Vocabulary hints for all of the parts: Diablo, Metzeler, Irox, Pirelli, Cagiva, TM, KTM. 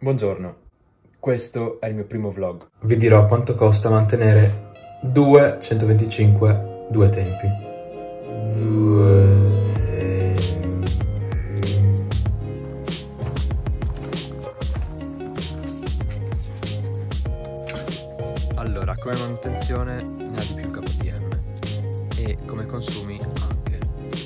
Buongiorno, questo è il mio primo vlog. Vi dirò quanto costa mantenere due 125 due tempi. Allora, come manutenzione ne ha di più KTM e come consumi anche.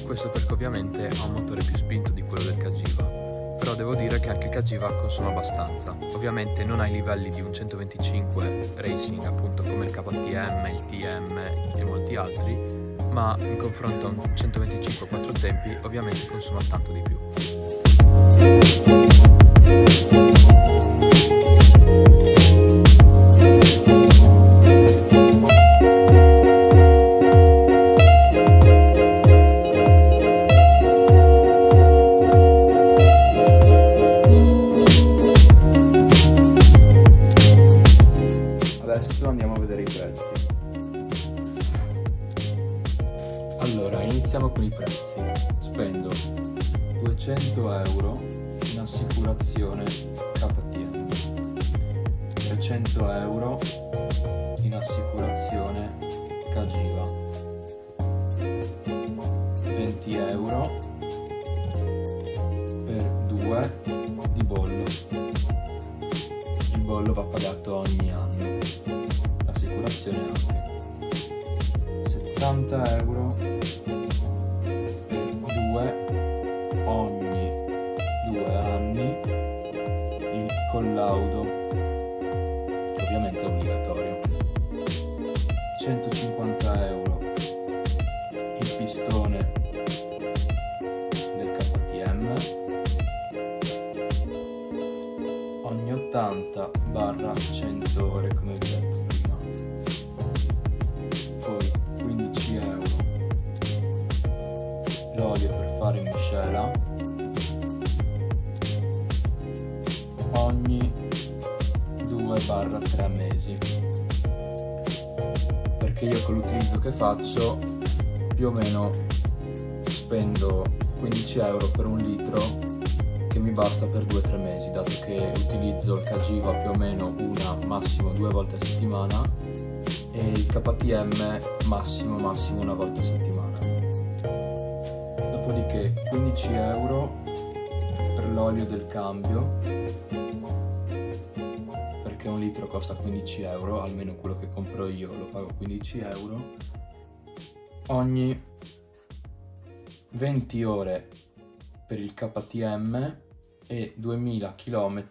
Questo perché ovviamente ha un motore più spinto di quello del Cagiva. Però devo dire che anche Cagiva consuma abbastanza. Ovviamente non ai livelli di un 125 Racing, appunto, come il KTM, il TM e molti altri, ma in confronto a un 125 quattro tempi ovviamente consuma tanto di più. Andiamo a vedere i prezzi. Allora, iniziamo con i prezzi. Spendo 200 euro in assicurazione KTM, 300 euro in assicurazione Cagiva, 20 euro per due di bollo. Il bollo va pagato ogni anno, anche 70 euro per due, ogni 2 anni, il collaudo che ovviamente è obbligatorio, 150 euro il pistone del KTM, ogni 80/100 ore come vi ho detto. Poi 15 euro l'olio per fare miscela ogni 2/3 mesi, perché io con l'utilizzo che faccio più o meno spendo 15 euro per un litro che mi basta per 2-3 mesi, dato che utilizzo il Cagiva più o meno una, massimo 2 volte a settimana, e il KTM massimo una volta a settimana. Dopodiché 15 euro per l'olio del cambio, perché un litro costa 15 euro, almeno quello che compro io lo pago 15 euro, ogni 20 ore per il KTM e 2000 km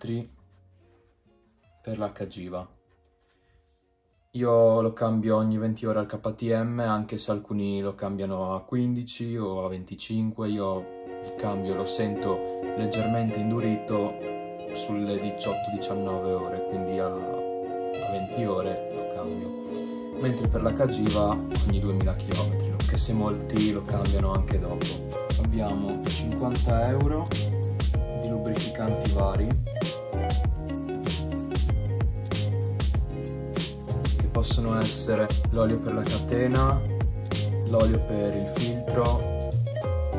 per la Cagiva. Io lo cambio ogni 20 ore al KTM, anche se alcuni lo cambiano a 15 o a 25, io il cambio lo sento leggermente indurito sulle 18-19 ore, quindi a 20 ore lo cambio. Mentre per la Cagiva ogni 2000 km, che se molti lo cambiano anche dopo. Abbiamo 50 euro di lubrificanti vari, possono essere l'olio per la catena, l'olio per il filtro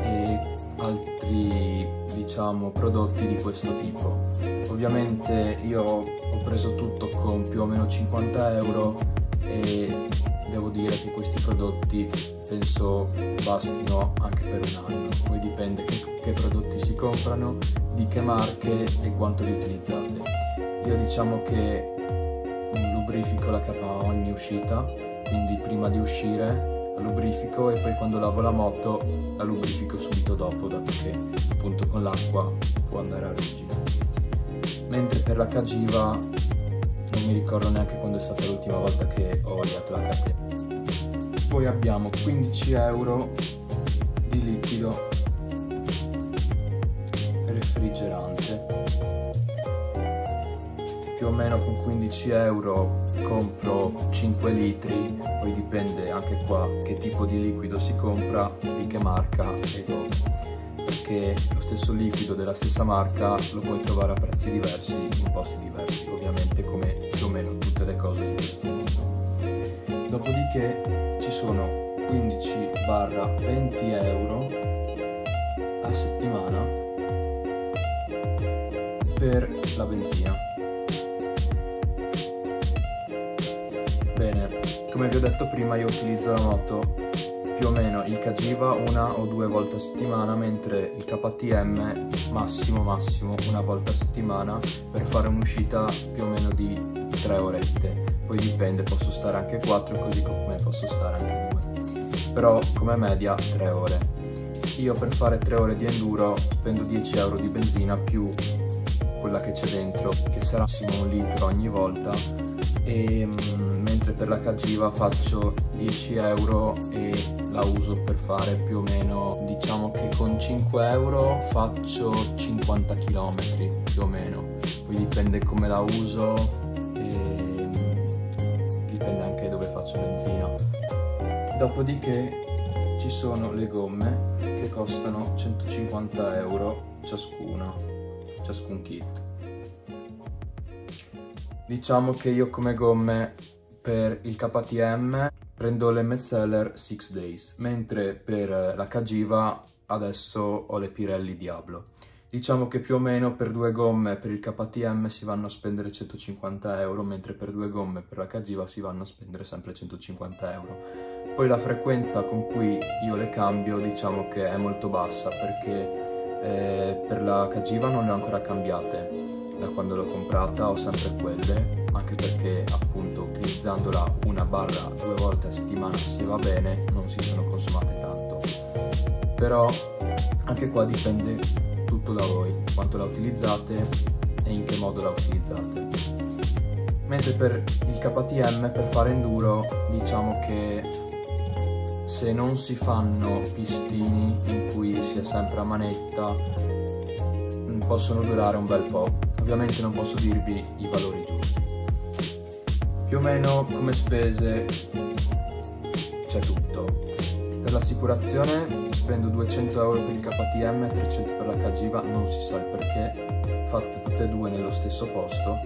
e altri, diciamo, prodotti di questo tipo. Ovviamente io ho preso tutto con più o meno 50 euro e devo dire che questi prodotti penso bastino anche per un anno, poi dipende che prodotti si comprano, di che marche e quanto li utilizzate. Io diciamo che lubrifico la capa ogni uscita, quindi prima di uscire la lubrifico e poi quando lavo la moto la lubrifico subito dopo, dato che appunto con l'acqua può andare a ruggine. Mentre per la Cagiva non mi ricordo neanche quando è stata l'ultima volta che ho oliato la catena. Poi abbiamo 15 euro di liquido refrigerante. Più o meno con 15 euro compro 5 litri, poi dipende anche qua che tipo di liquido si compra, di che marca e dove, perché lo stesso liquido della stessa marca lo puoi trovare a prezzi diversi in posti diversi, ovviamente, come più o meno tutte le cose di questo mondo. Dopodiché ci sono 15/20 euro a settimana per la benzina. Bene, come vi ho detto prima, io utilizzo la moto più o meno il Cagiva 1 o 2 volte a settimana, mentre il KTM massimo una volta a settimana, per fare un'uscita più o meno di 3 orette. Poi dipende, posso stare anche 4, così come posso stare anche 2, però come media 3 ore. Io per fare 3 ore di enduro spendo 10 euro di benzina più quella che c'è dentro, che sarà massimo 1 litro ogni volta, e mentre per la Cagiva faccio 10 euro e la uso per fare più o meno, diciamo che con 5 euro faccio 50 km più o meno. Poi dipende come la uso e dipende anche dove faccio benzina. Dopodiché ci sono le gomme, che costano 150 euro ciascun kit. Diciamo che io come gomme per il KTM prendo le Metzeler 6 Days, mentre per la Cagiva adesso ho le Pirelli Diablo. Diciamo che più o meno per 2 gomme per il KTM si vanno a spendere 150 euro, mentre per 2 gomme per la Cagiva si vanno a spendere sempre 150 euro. Poi la frequenza con cui io le cambio diciamo che è molto bassa, perché per la Cagiva non le ho ancora cambiate, da quando l'ho comprata ho sempre quelle, anche perché appunto utilizzandola 1-2 volte a settimana, se va bene, non si sono consumate tanto. Però anche qua dipende tutto da voi, quanto la utilizzate e in che modo la utilizzate. Mentre per il KTM, per fare enduro, diciamo che se non si fanno pistini in cui si è sempre a manetta, possono durare un bel po'. Ovviamente non posso dirvi i valori giusti. Più o meno come spese c'è tutto. Per l'assicurazione spendo 200 euro per il KTM e 300 per la Cagiva, non si sa il perché, fatte tutte e 2 nello stesso posto.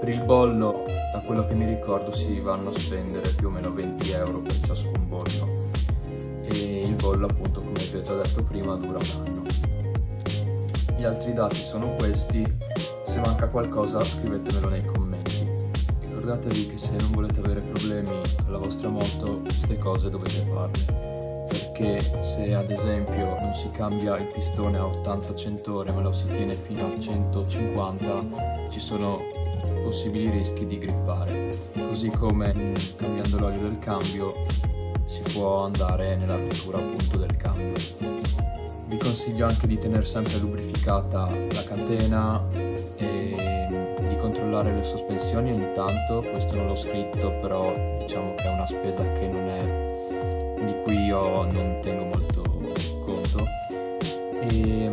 Per il bollo, da quello che mi ricordo, si vanno a spendere più o meno 20 euro per ciascun bollo, e il bollo appunto, come vi ho già detto prima, dura un anno. Gli altri dati sono questi, se manca qualcosa scrivetemelo nei commenti. Ricordatevi che se non volete avere problemi alla vostra moto, queste cose dovete farle, perché se ad esempio non si cambia il pistone a 80-100 ore ma lo si tiene fino a 150, ci sono possibili rischi di grippare, così come cambiando l'olio del cambio si può andare nella rottura appunto del cambio. Vi consiglio anche di tenere sempre lubrificata la catena e di controllare le sospensioni ogni tanto. Questo non l'ho scritto, però diciamo che è una spesa che non è, di cui io non tengo molto conto. E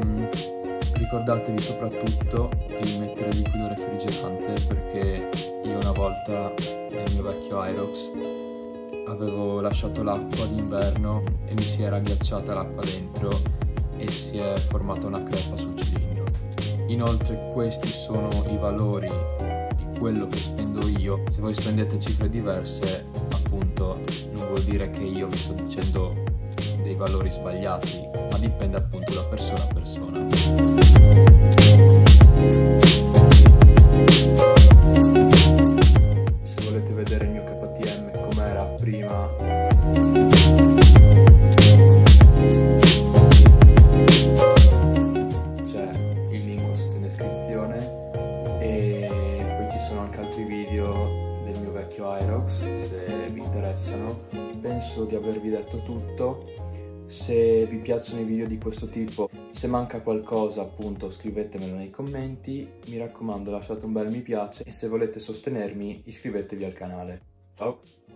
ricordatevi soprattutto di mettere il liquido refrigerante, perché io una volta nel mio vecchio Irox avevo lasciato l'acqua d'inverno e mi si era ghiacciata l'acqua dentro e si è formata una crepa sul cilindro. Inoltre questi sono i valori di quello che spendo io. Se voi spendete cifre diverse, appunto, non vuol dire che io vi sto dicendo dei valori sbagliati, ma dipende appunto da persona a persona. Penso di avervi detto tutto. Se vi piacciono i video di questo tipo, se manca qualcosa appunto scrivetemelo nei commenti. Mi raccomando, lasciate un bel mi piace e se volete sostenermi iscrivetevi al canale. Ciao!